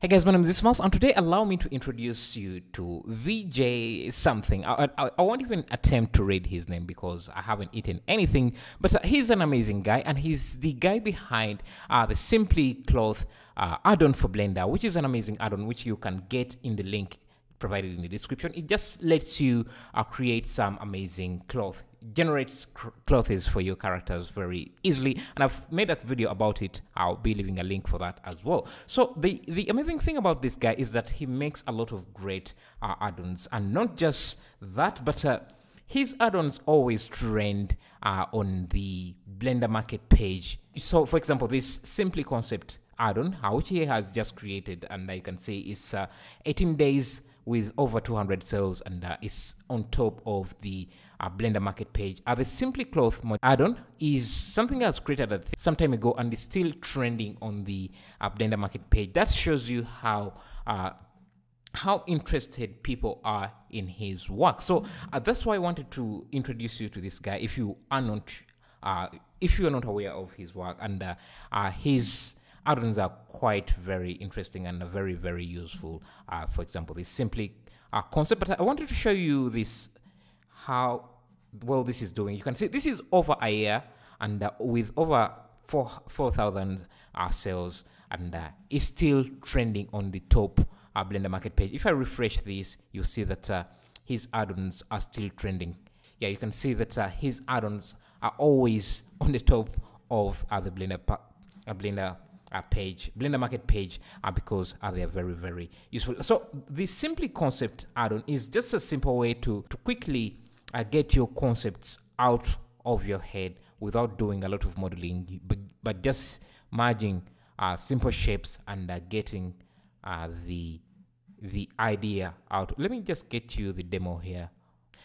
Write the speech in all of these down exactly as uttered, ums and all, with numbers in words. Hey guys, my name is Ismail, and today allow me to introduce you to V J something. I, I, I won't even attempt to read his name because I haven't eaten anything, but he's an amazing guy, and he's the guy behind uh, the Simply Cloth uh, add-on for Blender, which is an amazing add-on which you can get in the link provided in the description. It just lets you uh, create some amazing cloth, generates clothes for your characters very easily, and I've made a video about it. I'll be leaving a link for that as well. So the the amazing thing about this guy is that he makes a lot of great uh, add-ons, and not just that, but uh, his add-ons always trend uh, on the Blender market page. So for example, this Simply Concept add-on, which he has just created, and I can say it's uh, eighteen days with over two hundred sales, and uh, it's on top of the uh, Blender market page. Uh, the Simply Cloth add-on is something I was created some time ago, and it's still trending on the uh, Blender market page. That shows you how uh, how interested people are in his work. So uh, that's why I wanted to introduce you to this guy. If you are not uh, if you are not aware of his work, and uh, uh, his add-ons are quite very interesting and very, very useful. Uh, for example, this Simply uh, Concept, but I wanted to show you this, how well this is doing. You can see this is over a year, and uh, with over four thousand uh, sales, and uh, it's still trending on the top uh, Blender market page. If I refresh this, you'll see that uh, his add-ons are still trending. Yeah, you can see that uh, his add-ons are always on the top of uh, the Blender, uh, Blender Uh, page, Blender market page, uh, because uh, they are very, very useful. So the Simply Concept add-on is just a simple way to, to quickly uh, get your concepts out of your head without doing a lot of modeling, but, but just merging uh, simple shapes and uh, getting uh, the, the idea out. Let me just get you the demo here.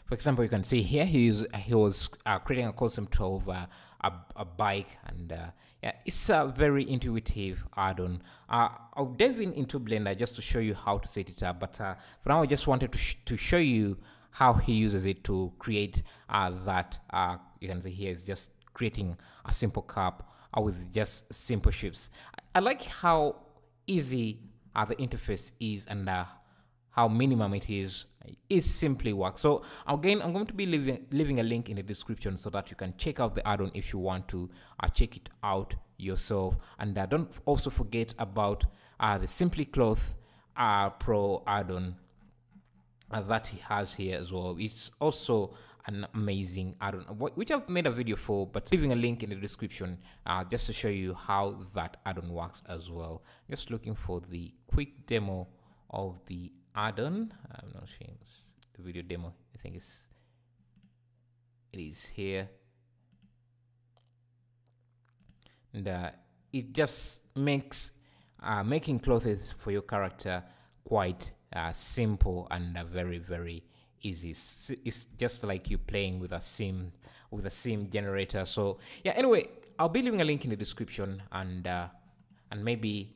For example, you can see here he is, he was uh, creating a concept of uh, a, a bike, and uh, yeah, it's a very intuitive add-on. Uh, I'll dive in into Blender just to show you how to set it up, but uh, for now I just wanted to, sh to show you how he uses it to create uh, that. Uh, you can see here is just creating a simple cup uh, with just simple shapes. I, I like how easy uh, the interface is, and uh, how minimum it is. It simply works. So again, I'm going to be leaving, leaving a link in the description so that you can check out the add-on if you want to uh, check it out yourself. And uh, don't also forget about uh, the Simply Cloth uh, Pro add-on uh, that he has here as well. It's also an amazing add-on, which I've made a video for, but leaving a link in the description uh, just to show you how that add-on works as well. Just looking for the quick demo of the add-on. I'm not sure the video demo. I think it's it is here, and uh, it just makes uh, making clothes for your character quite uh, simple and uh, very, very easy. It's just like you playing with a sim with a sim generator. So yeah. Anyway, I'll be leaving a link in the description, and uh, and maybe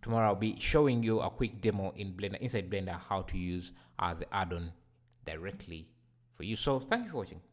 tomorrow I'll be showing you a quick demo in Blender, inside Blender, how to use uh, the add-on directly for you. So thank you for watching.